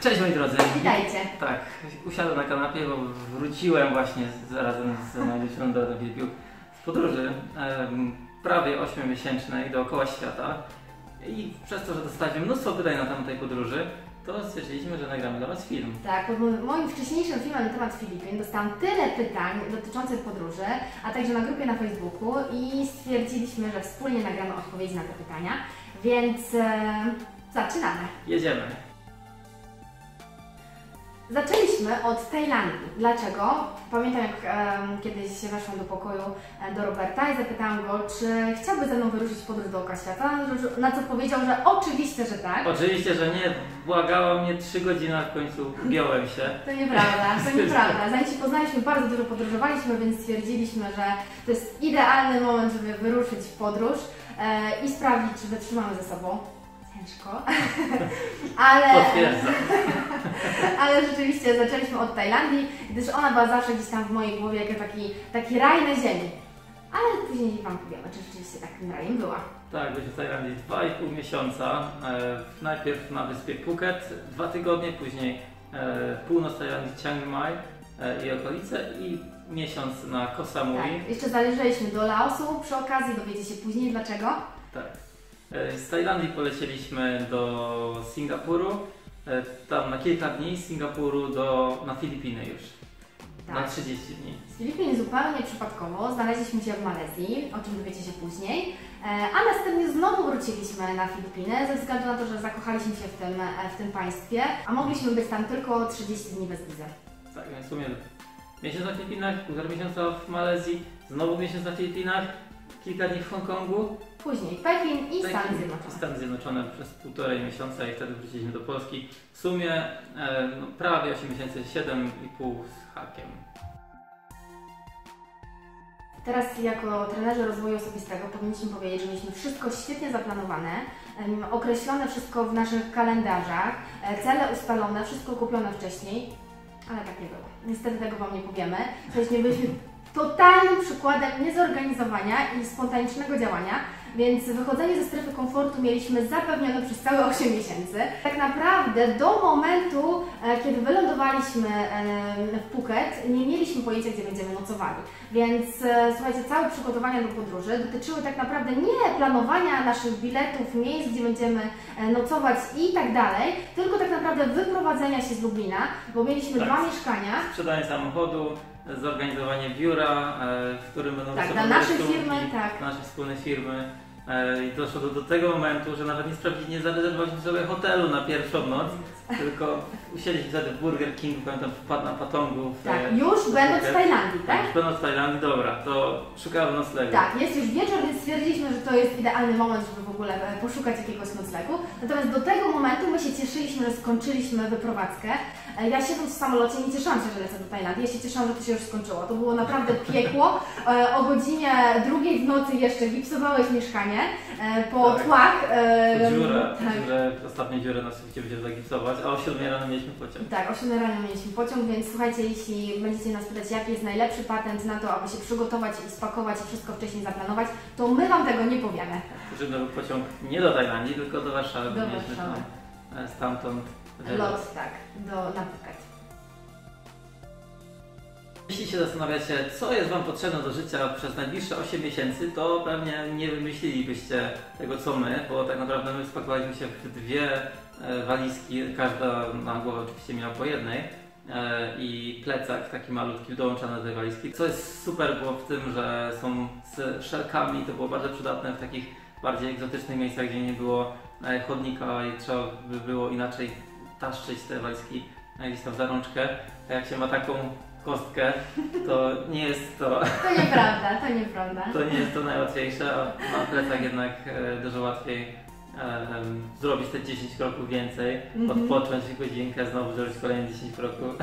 Cześć moi drodzy. Witajcie. Tak, usiadłem na kanapie, bo wróciłem właśnie razem z moją dziewczyną do Filipiu z podróży prawie 8-miesięcznej dookoła świata. I przez to, że dostaliśmy mnóstwo pytań na temat tej podróży, to stwierdziliśmy, że nagramy dla Was film. Tak, pod moim wcześniejszym filmem na temat Filipin dostałam tyle pytań dotyczących podróży, a także na grupie na Facebooku i stwierdziliśmy, że wspólnie nagramy odpowiedzi na te pytania, więc zaczynamy. Jedziemy. Zaczęliśmy od Tajlandii. Dlaczego? Pamiętam, jak kiedyś weszłam do pokoju do Roberta i zapytałam go, czy chciałby ze mną wyruszyć w podróż dookoła świata, na co powiedział, że oczywiście, że tak. Oczywiście, że nie. Błagała mnie 3 godziny, a w końcu ugiąłem się. To nieprawda, to nieprawda. Zanim się poznaliśmy, bardzo dużo podróżowaliśmy, więc stwierdziliśmy, że to jest idealny moment, żeby wyruszyć w podróż i sprawdzić, czy wytrzymamy ze sobą. Ale rzeczywiście zaczęliśmy od Tajlandii, gdyż ona była zawsze gdzieś tam w mojej głowie jako taki raj na ziemi. Ale później Wam powiemy, czy rzeczywiście takim rajem była. Tak, byliśmy w Tajlandii 2,5 miesiąca. Najpierw na wyspie Phuket 2 tygodnie, później północ Tajlandii Chiang Mai i okolice i miesiąc na Koh Samui. Tak, jeszcze zależeliśmy do Laosu, przy okazji dowiecie się później dlaczego. Tak. Z Tajlandii polecieliśmy do Singapuru, tam na kilka dni, z Singapuru na Filipiny już, tak. Na 30 dni. Z Filipin zupełnie przypadkowo znaleźliśmy się w Malezji, o czym dowiecie się później, a następnie znowu wróciliśmy na Filipiny ze względu na to, że zakochaliśmy się w tym państwie, a mogliśmy być tam tylko 30 dni bez wizy. Tak, więc w sumie miesiąc na Filipinach, 1,5 miesiąca w Malezji, znowu miesiąc na Filipinach, kilka dni w Hongkongu. Później Pekin i Stany Zjednoczone. Stany Zjednoczone przez 1,5 miesiąca i wtedy wróciliśmy do Polski. W sumie no, prawie 8 miesięcy, 7,5 z hakiem. Teraz jako trenerzy rozwoju osobistego powinniśmy powiedzieć, że mieliśmy wszystko świetnie zaplanowane, określone wszystko w naszych kalendarzach, cele ustalone, wszystko kupione wcześniej, ale tak nie było. Niestety tego Wam nie powiemy, choć nie byliśmy totalnym przykładem niezorganizowania i spontanicznego działania, więc wychodzenie ze strefy komfortu mieliśmy zapewnione przez całe 8 miesięcy. Tak naprawdę do momentu, kiedy wylądowaliśmy w Phuket, nie mieliśmy pojęcia, gdzie będziemy nocowali. Więc słuchajcie, całe przygotowania do podróży dotyczyły tak naprawdę nie planowania naszych biletów, miejsc, gdzie będziemy nocować i tak dalej, tylko tak naprawdę wyprowadzenia się z Lublina, bo mieliśmy tak, 2 mieszkania. Sprzedanie samochodu, zorganizowanie biura, w którym będą dla naszej wspólnej firmy. I doszło do tego momentu, że nawet nie zarezerwowaliśmy sobie hotelu na pierwszą noc, tylko usiedliśmy wtedy w Burger Kingu, pamiętam, wpadł na patongu. Tak, już będąc w Tajlandii, tak? Już będąc w Tajlandii, dobra, to szukamy noclegu. Tak, jest już wieczór, więc stwierdziliśmy, że to jest idealny moment, żeby w ogóle poszukać jakiegoś noclegu. Natomiast do tego momentu my się cieszyliśmy, że skończyliśmy wyprowadzkę. Ja siedząc w samolocie nie cieszyłam się, że lecę do Tajlandii, ja się cieszyłam, że to się już skończyło. To było naprawdę piekło. O godzinie 2 w nocy jeszcze gipsowałeś mieszkanie po tłach. Ostatnią dziurę na suficie będziemy zagipsować, a o 7 rano mieliśmy pociąg. Tak, o 7 rano mieliśmy pociąg, więc słuchajcie, jeśli będziecie nas pytać, jaki jest najlepszy patent na to, aby się przygotować i spakować i wszystko wcześniej zaplanować, to my Wam tego nie powiemy. Żeby był pociąg nie do Tajlandii, tylko do Warszawy. Do Warszawy. Stamtąd lot, tak, na Phuket. Jeśli się zastanawiacie, co jest Wam potrzebne do życia przez najbliższe 8 miesięcy, to pewnie nie wymyślilibyście tego, co my, bo tak naprawdę my spakowaliśmy się w 2 walizki, każda na głowę oczywiście miała po jednej, i plecak taki malutki dołączany do tej walizki, co jest super, było w tym, że są z szelkami, to było bardzo przydatne w takich bardziej egzotycznych miejscach, gdzie nie było chodnika i trzeba by było inaczej taszczyć te walizki gdzieś tam za rączkę. A jak się ma taką kostkę, to nie jest to... To nieprawda, to nieprawda. To nie jest to najłatwiejsze, a na plecach jednak dużo łatwiej zrobić te 10 kroków więcej, odpocząć godzinkę, znowu zrobić kolejne 10 kroków.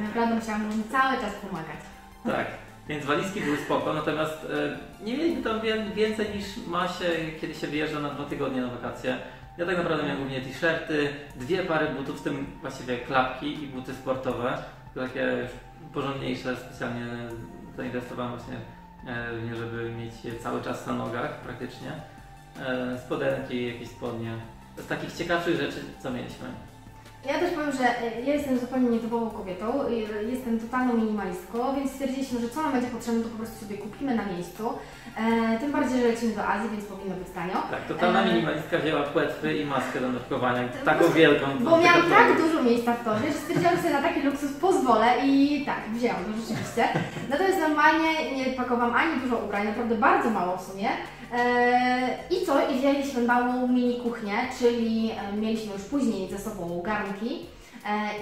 Naprawdę musiałam mu cały czas pomagać. Tak. Więc walizki były spoko, natomiast nie mieliśmy tam więcej niż ma się, kiedy się wyjeżdża na 2 tygodnie na wakacje. Ja tak naprawdę miałem głównie t-shirty, 2 pary butów, w tym właściwie klapki i buty sportowe. Takie już porządniejsze, specjalnie zainwestowałem właśnie w nie, żeby mieć je cały czas na nogach praktycznie. Spodenki, jakieś spodnie. Z takich ciekawszych rzeczy, co mieliśmy. Ja też powiem, że ja jestem zupełnie nietypową kobietą, jestem totalną minimalistką, więc stwierdziliśmy, że co nam będzie potrzebne, to po prostu sobie kupimy na miejscu. Tym bardziej, że lecimy do Azji, więc powinno być tanio. Tak, totalna minimalistka wzięła płetwy i maskę do nurkowania, taką wielką. Bo miałam tak dużo miejsca w torbie, że stwierdziłam sobie na taki luksus pozwolę i tak, wzięłam to rzeczywiście. Natomiast normalnie nie pakowałam ani dużo ubrań, naprawdę bardzo mało w sumie. I co? I wzięliśmy małą mini kuchnię, czyli mieliśmy już później ze sobą garnki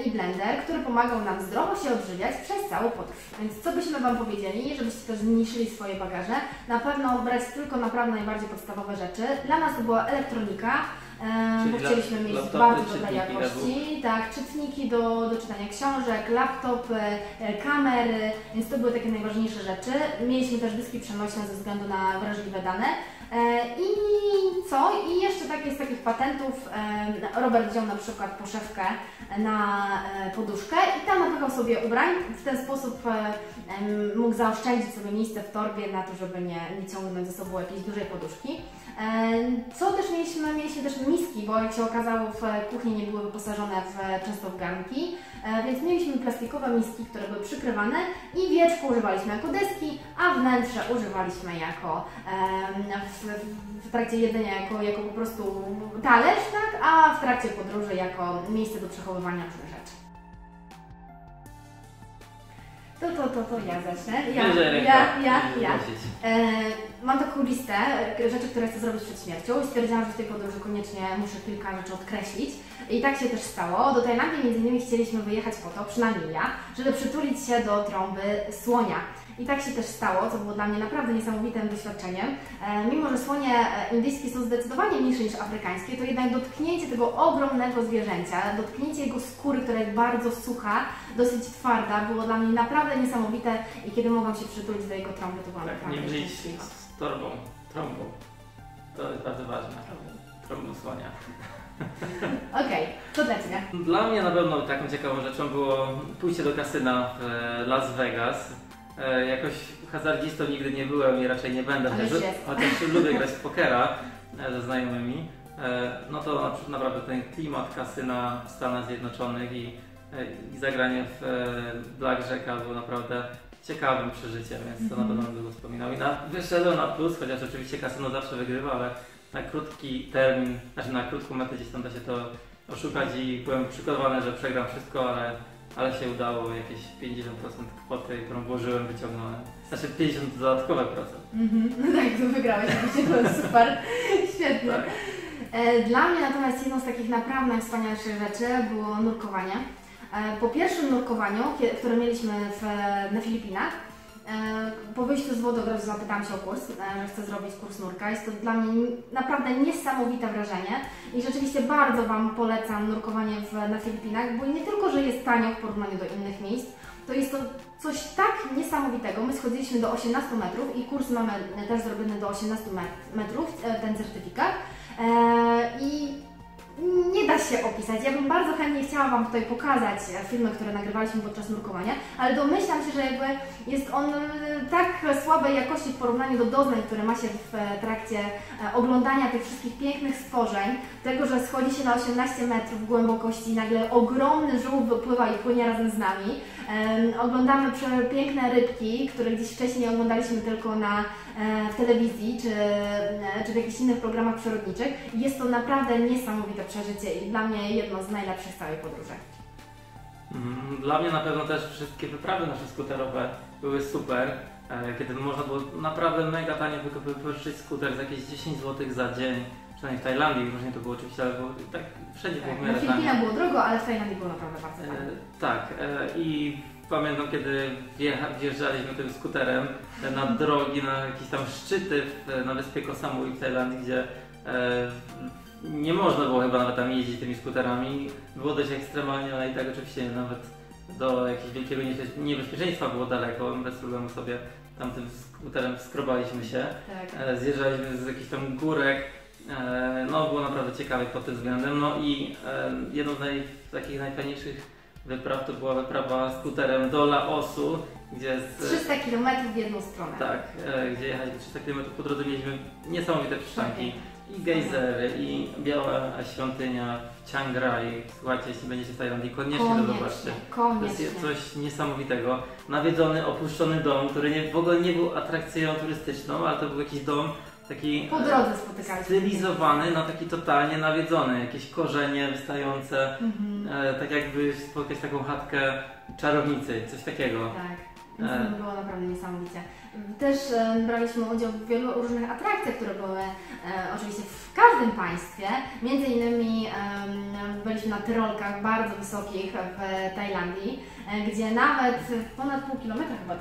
i blender, który pomagał nam zdrowo się odżywiać przez całą podróż. Więc co byśmy Wam powiedzieli, żebyście też zmniejszyli swoje bagaże, na pewno brać tylko naprawdę najbardziej podstawowe rzeczy. Dla nas to była elektronika, bo chcieliśmy mieć bardzo dobrej jakości, tak, czytniki do czytania książek, laptopy, kamery, więc to były takie najważniejsze rzeczy. Mieliśmy też dyski przenośne ze względu na wrażliwe dane. I co? I jeszcze takie z takich patentów, Robert wziął na przykład poszewkę na poduszkę i tam napychał sobie ubrań, w ten sposób mógł zaoszczędzić sobie miejsce w torbie na to, żeby nie ciągnąć ze sobą jakiejś dużej poduszki. Co też mieliśmy? Mieliśmy też miski, bo jak się okazało w kuchni nie były wyposażone często w garnki, więc mieliśmy plastikowe miski, które były przykrywane i wieczko używaliśmy jako deski, a wnętrze używaliśmy jako w trakcie jedzenia jako po prostu talerz, tak? A w trakcie podróży jako miejsce do przechowywania różnych rzeczy. To ja zacznę. Mam taką listę rzeczy, które chcę zrobić przed śmiercią i stwierdziłam, że w tej podróży koniecznie muszę kilka rzeczy odkreślić. I tak się też stało. Do Tajlandii między innymi chcieliśmy wyjechać po to, przynajmniej ja, żeby przytulić się do trąby słonia. I tak się też stało, co było dla mnie naprawdę niesamowitym doświadczeniem. Mimo że słonie indyjskie są zdecydowanie mniejsze niż afrykańskie, to jednak dotknięcie tego ogromnego zwierzęcia, dotknięcie jego skóry, która jest bardzo sucha, dosyć twarda, było dla mnie naprawdę niesamowite i kiedy mogłam się przytulić do jego trąby, to byłam tak, naprawdę szczęśliwa. Z torbą, trąbą. To jest bardzo ważne. Trąbą słonia. Okej, to dla Ciebie. Dla mnie na pewno taką ciekawą rzeczą było pójście do kasyna w Las Vegas. Jakoś hazardzistą nigdy nie byłem i raczej nie będę, chociaż lubię grać w pokera ze znajomymi. No to naprawdę ten klimat kasyna w Stanach Zjednoczonych i zagranie w Black Jacka było naprawdę ciekawym przeżyciem, więc to na pewno bym długo wspominał. I wyszedłem na plus, chociaż oczywiście kasyno zawsze wygrywa, ale na krótki termin, znaczy na krótką metę gdzieś tam da się to oszukać i byłem przygotowany, że przegram wszystko, ale się udało, jakieś 50% kwoty, którą włożyłem, wyciągnąłem. Znaczy 50 dodatkowe procent. No tak, to wygrałeś, to było super, świetnie. Tak. Dla mnie natomiast jedną z takich naprawdę najwspanialszych rzeczy było nurkowanie. Po pierwszym nurkowaniu, które mieliśmy na Filipinach, po wyjściu z wody od razu zapytałam się o kurs, że chcę zrobić kurs nurka. Jest to dla mnie naprawdę niesamowite wrażenie i rzeczywiście bardzo Wam polecam nurkowanie na Filipinach, bo nie tylko, że jest tanio w porównaniu do innych miejsc, to jest to coś tak niesamowitego. My schodziliśmy do 18 metrów i kurs mamy też zrobiony do 18 metrów, ten certyfikat. I nie da się opisać. Ja bym bardzo chętnie chciała Wam tutaj pokazać filmy, które nagrywaliśmy podczas nurkowania, ale domyślam się, że jakby jest on tak słabej jakości w porównaniu do doznań, które ma się w trakcie oglądania tych wszystkich pięknych stworzeń, tego, że schodzi się na 18 metrów głębokości i nagle ogromny żółw wypływa i płynie razem z nami. Oglądamy piękne rybki, które gdzieś wcześniej oglądaliśmy tylko w telewizji czy w jakichś innych programach przyrodniczych. Jest to naprawdę niesamowite przeżycie i dla mnie jedno z najlepszych z całej podróży. Dla mnie na pewno też wszystkie wyprawy nasze skuterowe były super, kiedy można było naprawdę mega tanie wypożyczyć skuter za jakieś 10 zł za dzień. Przynajmniej w Tajlandii różnie to było oczywiście, ale było, tak wszędzie było w miarę tanie. Na Filipinach było drogo, ale w Tajlandii było naprawdę bardzo tanie. Tak, i pamiętam, kiedy wjeżdżaliśmy tym skuterem na drogi, na jakieś tam szczyty na wyspie Koh Samui w Tajlandii, gdzie nie można było chyba nawet tam jeździć tymi skuterami. Było dość ekstremalnie, ale i tak oczywiście nawet do jakiegoś wielkiego niebezpieczeństwa było daleko. Bez problemu sobie tam tym skuterem skrobaliśmy się, tak. Zjeżdżaliśmy z jakichś tam górek. No było naprawdę ciekawe pod tym względem. No i jedną z takich najfajniejszych wypraw to była wyprawa skuterem do Laosu, gdzie 300 km w jedną stronę. Tak, gdzie jechaliśmy 300 km, po drodze mieliśmy niesamowite przystanki. i gejzery, i biała świątynia Chiang Rai. Słuchajcie, jeśli będziecie w Tajlandii, koniecznie to zobaczcie. To jest coś niesamowitego. Nawiedzony, opuszczony dom, który w ogóle nie był atrakcją turystyczną, ale to był jakiś dom taki po drodze stylizowany, no taki totalnie nawiedzony. Jakieś korzenie wystające, tak jakby spotkać taką chatkę czarownicy, coś takiego. Tak. To było naprawdę niesamowicie. Też braliśmy udział w wielu różnych atrakcjach, które były oczywiście w każdym państwie. Między innymi byliśmy na tyrolkach bardzo wysokich w Tajlandii, gdzie nawet ponad pół kilometra chyba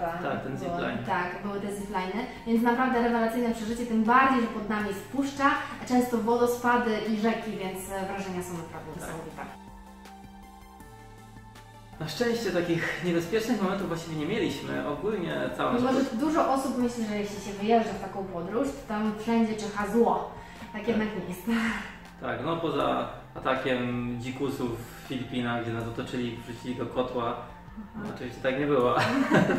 były te zipliny, więc naprawdę rewelacyjne przeżycie, tym bardziej, że pod nami jest puszcza, często wodospady i rzeki, więc wrażenia są naprawdę niesamowite. Na szczęście takich niebezpiecznych momentów właściwie nie mieliśmy, ogólnie całą rzecz. Dużo osób myśli, że jeśli się wyjeżdża w taką podróż, to tam wszędzie czyha zło. Tak jednak nie jest. Tak, no poza atakiem dzikusów w Filipinach, gdzie nas otoczyli, wrzucili do kotła. Oczywiście tak nie było,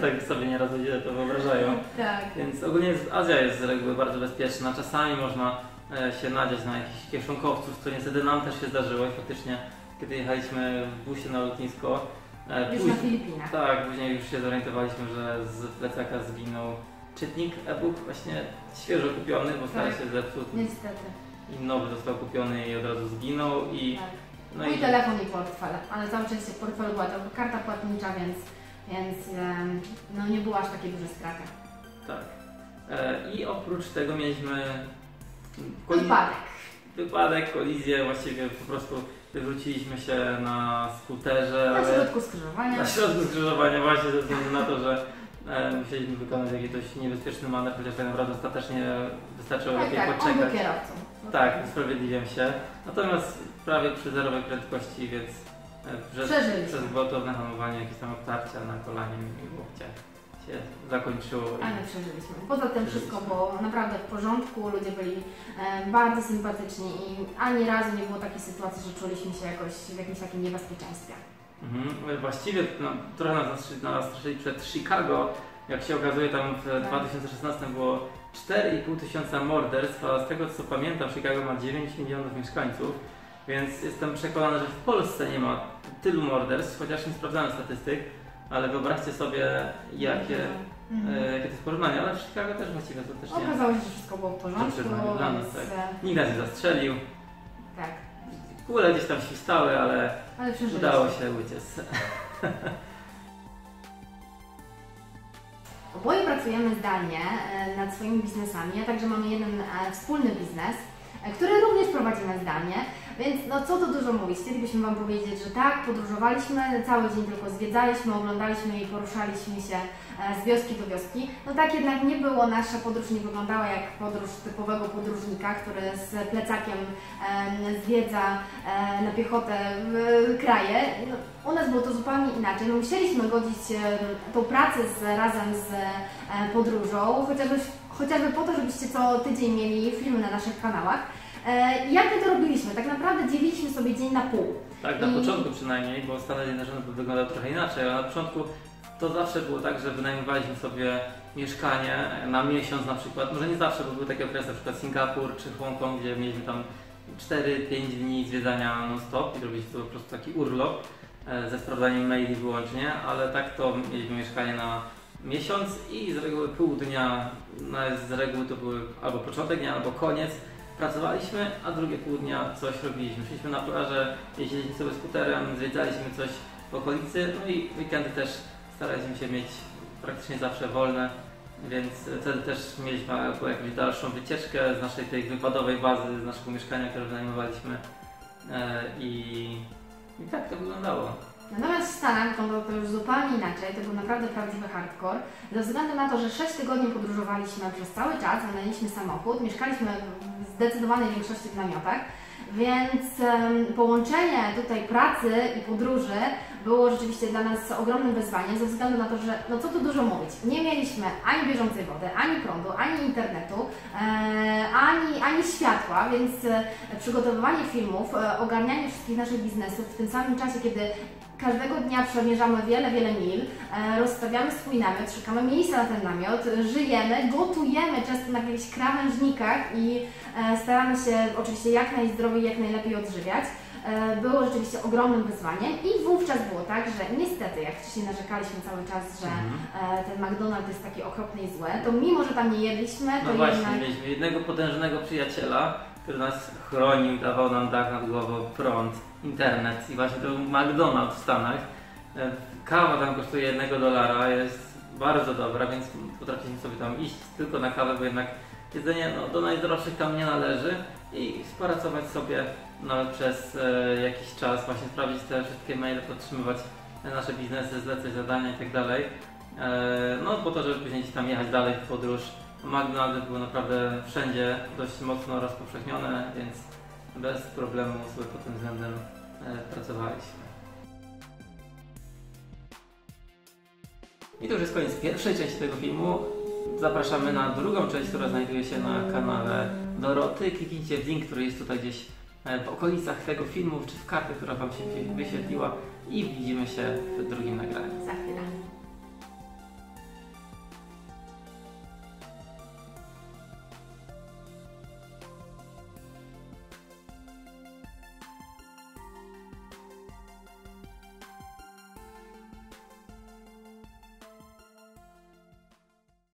tak sobie nieraz ludzie to wyobrażają. Tak. Więc ogólnie Azja jest z reguły bardzo bezpieczna, czasami można się nadziać na jakichś kieszonkowców, co niestety nam też się zdarzyło i faktycznie kiedy jechaliśmy w busie na lotnisko, już na Filipinach. Tak, później już się zorientowaliśmy, że z plecaka zginął czytnik e-book, właśnie świeżo kupiony, bo stary się zepsuł. Niestety. I nowy został kupiony i od razu zginął. I, tak. No i telefon i portfel, ale cały czas w portfelu była to karta płatnicza, więc no nie była aż takiej dużej straty. Tak. I oprócz tego mieliśmy wypadek, kolizję, właściwie po prostu wywróciliśmy się na skuterze. Na środku skrzyżowania. Na środku skrzyżowania właśnie, ze względu na to, że musieliśmy wykonać jakiś dość niebezpieczny manewr, chociaż tak naprawdę ostatecznie wystarczyło lepiej poczekać. On był kierowcą. Tak, usprawiedliwiam się. Natomiast prawie przy zerowej prędkości, więc przez gwałtowne hamowanie, jakieś tam obtarcia na kolanie i łokcie się zakończyło. Ale przeżyliśmy. Poza tym wszystko było naprawdę w porządku, ludzie byli bardzo sympatyczni i ani razu nie było takiej sytuacji, że czuliśmy się jakoś w jakimś takim niebezpieczeństwie. Właściwie no, trochę nas straszyli przed Chicago. Jak się okazuje, tam w 2016 było 4500 morderstw, a z tego co pamiętam, Chicago ma 9 milionów mieszkańców, więc jestem przekonany, że w Polsce nie ma tylu morderstw, chociaż nie sprawdzałem statystyk. Ale wyobraźcie sobie, jakie to jest porównanie, ale w Chicago też właściwie to też nie. Okazało się, że wszystko było w porządku. Dla nas, tak. Nikt nas nie zastrzelił. Tak. Kule gdzieś tam świstały, ale udało się uciec. Oboje pracujemy zdalnie nad swoimi biznesami, a także mamy jeden wspólny biznes, który również prowadzimy zdalnie, więc no co tu dużo mówić, chcielibyśmy Wam powiedzieć, że tak, podróżowaliśmy, cały dzień tylko zwiedzaliśmy, oglądaliśmy i poruszaliśmy się z wioski do wioski. No tak jednak nie było, nasza podróż nie wyglądała jak podróż typowego podróżnika, który z plecakiem zwiedza na piechotę kraje. No, u nas było to zupełnie inaczej, no, musieliśmy godzić tą pracę razem z podróżą, chociażby po to, żebyście co tydzień mieli filmy na naszych kanałach. Jak my to robiliśmy? Tak naprawdę dzieliliśmy sobie dzień na pół. Tak, na początku przynajmniej, bo Stany Zjednoczone wyglądały trochę inaczej, ale na początku to zawsze było tak, że wynajmowaliśmy sobie mieszkanie na miesiąc na przykład. Może nie zawsze, bo były takie okresy, na przykład Singapur czy Hongkong, gdzie mieliśmy tam 4-5 dni zwiedzania non-stop i robiliśmy to po prostu taki urlop ze sprawdzaniem maili wyłącznie, ale tak to mieliśmy mieszkanie na miesiąc i z reguły pół dnia, z reguły to były albo początek dnia, albo koniec. Pracowaliśmy, a drugie pół dnia coś robiliśmy. Szliśmy na plażę, jeździliśmy sobie skuterem, zwiedzaliśmy coś w okolicy, no i weekendy też staraliśmy się mieć praktycznie zawsze wolne, więc wtedy też mieliśmy jakąś dalszą wycieczkę z naszej tej wypadowej bazy, z naszego mieszkania, które wynajmowaliśmy i tak to wyglądało. Natomiast w Stanach to już zupełnie inaczej, to był naprawdę prawdziwy hardcore. Ze względu na to, że 6 tygodni podróżowaliśmy przez cały czas, wynajęliśmy samochód, mieszkaliśmy w zdecydowanej większości w namiotach, więc połączenie tutaj pracy i podróży było rzeczywiście dla nas ogromnym wyzwaniem, ze względu na to, że no co tu dużo mówić, nie mieliśmy ani bieżącej wody, ani prądu, ani internetu, ani światła, więc przygotowywanie filmów, ogarnianie wszystkich naszych biznesów w tym samym czasie, kiedy Każdego dnia przemierzamy wiele, wiele mil, rozstawiamy swój namiot, szukamy miejsca na ten namiot, żyjemy, gotujemy często na jakichś krawężnikach i staramy się oczywiście jak najzdrowiej, jak najlepiej odżywiać. Było rzeczywiście ogromnym wyzwaniem i wówczas było tak, że niestety, jak wcześniej narzekaliśmy cały czas, że ten McDonald's jest taki okropny i zły, to mimo, że tam nie jedliśmy, to właśnie, mieliśmy jednego potężnego przyjaciela, który nas chronił, dawał nam dach nad głową, prąd, internet i właśnie to był McDonald's w Stanach. Kawa tam kosztuje $1, jest bardzo dobra, więc potrafiliśmy sobie tam iść tylko na kawę, bo jednak jedzenie do najdroższych tam nie należy i współpracować sobie przez jakiś czas, właśnie sprawdzić te wszystkie maile, podtrzymywać nasze biznesy, zlecać zadania itd. Po to, żeby później tam jechać dalej w podróż. McDonald's były naprawdę wszędzie dość mocno rozpowszechnione, więc bez problemu sobie pod tym względem pracowaliśmy. I to już jest koniec pierwszej części tego filmu. Zapraszamy na drugą część, która znajduje się na kanale Doroty. Kliknijcie w link, który jest tutaj gdzieś w okolicach tego filmu, czy w kartę, która Wam się wyświetliła i widzimy się w drugim nagraniu. Za chwilę.